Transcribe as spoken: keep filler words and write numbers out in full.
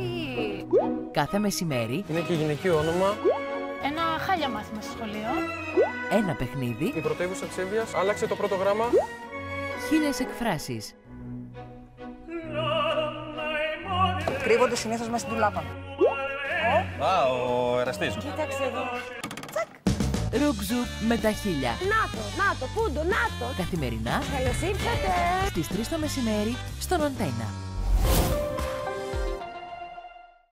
γιατί... Κάθε μεσημέρι... Είναι και γυναικείο όνομα. Ένα χάλια μάθημα στο σχολείο. Ένα παιχνίδι. Η πρωτεύουσα της Εύβοιας άλλαξε το πρώτο γράμμα. Χίλιες εκφράσεις. Κρύβονται συνήθως μέσα στην τουλάπα. Α, ο εραστής. Κοίταξε εδώ. Ρουκ Ζουκ με τα χίλια. Νάτο, νάτο, πούντο, νάτο. Καθημερινά. Καλώς ήρθατε. Στις τρεις το μεσημέρι στον Αντένα.